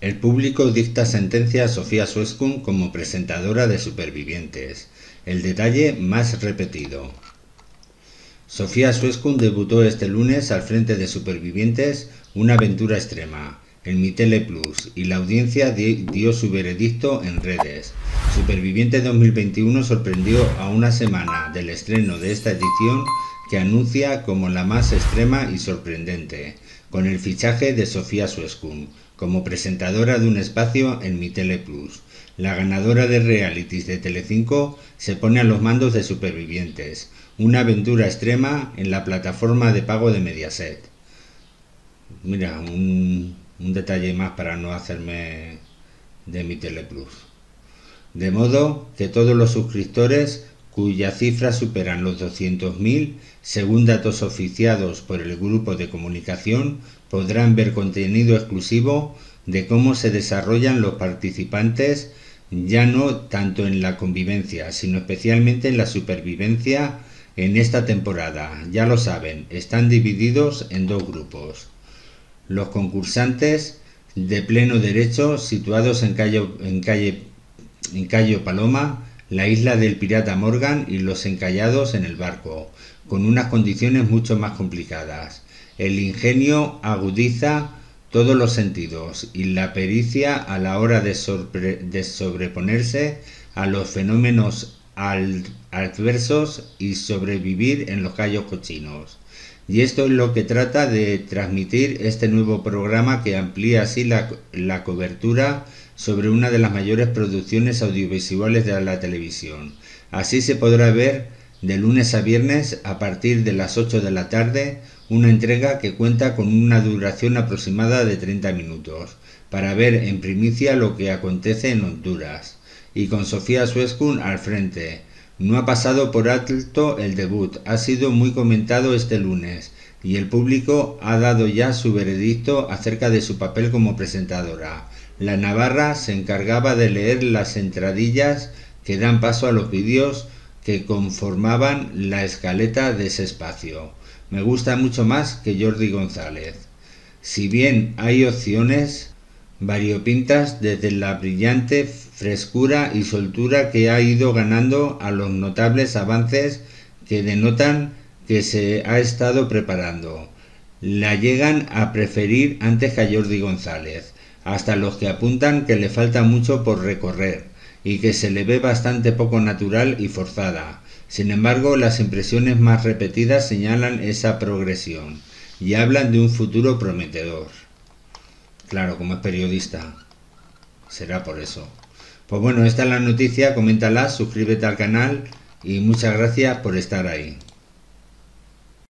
El público dicta sentencia a Sofía Suescun como presentadora de Supervivientes, el detalle más repetido. Sofía Suescun debutó este lunes al frente de Supervivientes Una aventura extrema, en Mitele Plus, y la audiencia dio su veredicto en redes. Supervivientes 2021 sorprendió a una semana del estreno de esta edición que anuncia como la más extrema y sorprendente, con el fichaje de Sofía Suescun como presentadora de un espacio en Mitele Plus. La ganadora de realities de Tele 5 se pone a los mandos de Supervivientes, una aventura extrema en la plataforma de pago de Mediaset. Mira, un detalle más para no hacerme de Mitele Plus. De modo que todos los suscriptores cuyas cifras superan los 200.000, según datos oficiados por el grupo de comunicación, podrán ver contenido exclusivo de cómo se desarrollan los participantes, ya no tanto en la convivencia, sino especialmente en la supervivencia en esta temporada. Ya lo saben, están divididos en dos grupos. Los concursantes de pleno derecho, situados en calle Paloma, la isla del pirata Morgan, y los encallados en el barco, con unas condiciones mucho más complicadas. El ingenio agudiza todos los sentidos y la pericia a la hora de sobreponerse a los fenómenos adversos y sobrevivir en los callos cochinos. Y esto es lo que trata de transmitir este nuevo programa, que amplía así la cobertura sobre una de las mayores producciones audiovisuales de la televisión. Así se podrá ver de lunes a viernes a partir de las 8 de la tarde una entrega que cuenta con una duración aproximada de 30 minutos para ver en primicia lo que acontece en Honduras. Y con Sofía Suescun al frente, no ha pasado por alto el debut, ha sido muy comentado este lunes y el público ha dado ya su veredicto acerca de su papel como presentadora. La navarra se encargaba de leer las entradillas que dan paso a los vídeos que conformaban la escaleta de ese espacio. Me gusta mucho más que Jordi González. Si bien hay opciones variopintas, desde la brillante frescura y soltura que ha ido ganando a los notables avances que denotan que se ha estado preparando, la llegan a preferir antes que a Jordi González, hasta los que apuntan que le falta mucho por recorrer y que se le ve bastante poco natural y forzada. Sin embargo, las impresiones más repetidas señalan esa progresión y hablan de un futuro prometedor. Claro, como es periodista, será por eso. Pues bueno, esta es la noticia, coméntala, suscríbete al canal y muchas gracias por estar ahí.